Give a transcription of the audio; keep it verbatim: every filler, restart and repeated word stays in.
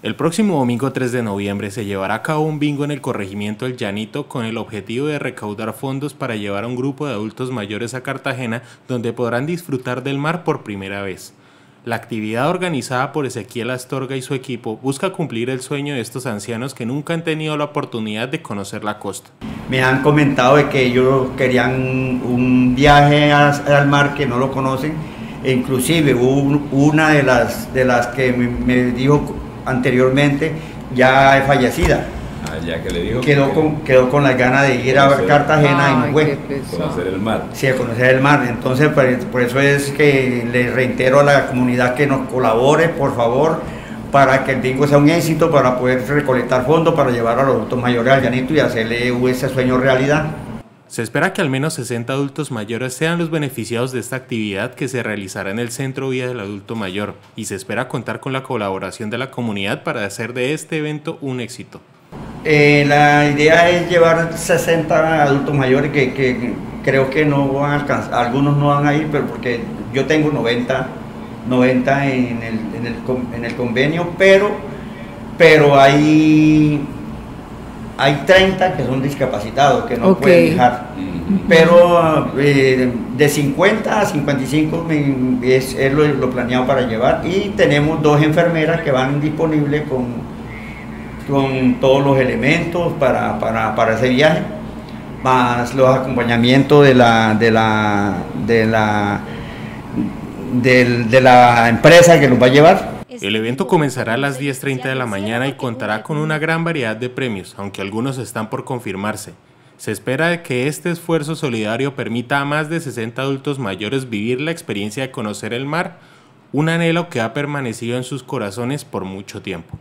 El próximo domingo tres de noviembre se llevará a cabo un bingo en el corregimiento El Llanito con el objetivo de recaudar fondos para llevar a un grupo de adultos mayores a Cartagena, donde podrán disfrutar del mar por primera vez. La actividad organizada por Ezequiel Astorga y su equipo busca cumplir el sueño de estos ancianos que nunca han tenido la oportunidad de conocer la costa. Me han comentado de que ellos querían un viaje al mar que no lo conocen. Inclusive una de las, de las que me dijo anteriormente, ya fallecida. Ah, ya que le dijo. Quedó, que con, quedó con las ganas de ir conocer, a Cartagena ay, y bueno, conocer el mar. Sí, a conocer el mar. Entonces, por eso es que les reitero a la comunidad que nos colabore, por favor, para que el bingo sea un éxito, para poder recolectar fondos, para llevar a los adultos mayores al Llanito y hacerle ese sueño realidad. Se espera que al menos sesenta adultos mayores sean los beneficiados de esta actividad que se realizará en el Centro Vía del Adulto Mayor, y se espera contar con la colaboración de la comunidad para hacer de este evento un éxito. Eh, la idea es llevar sesenta adultos mayores que, que creo que no van a alcanzar, algunos no van a ir, pero porque yo tengo noventa, noventa en el, en el, en el convenio, pero, pero hay... Hay treinta que son discapacitados, que no okay. pueden viajar, pero eh, de cincuenta a cincuenta y cinco es, es lo, lo planeado para llevar, y tenemos dos enfermeras que van disponibles con, con todos los elementos para, para, para ese viaje, más los acompañamientos de la, de la, de la, de, de la empresa que los va a llevar. El evento comenzará a las diez y media de la mañana y contará con una gran variedad de premios, aunque algunos están por confirmarse. Se espera que este esfuerzo solidario permita a más de sesenta adultos mayores vivir la experiencia de conocer el mar, un anhelo que ha permanecido en sus corazones por mucho tiempo.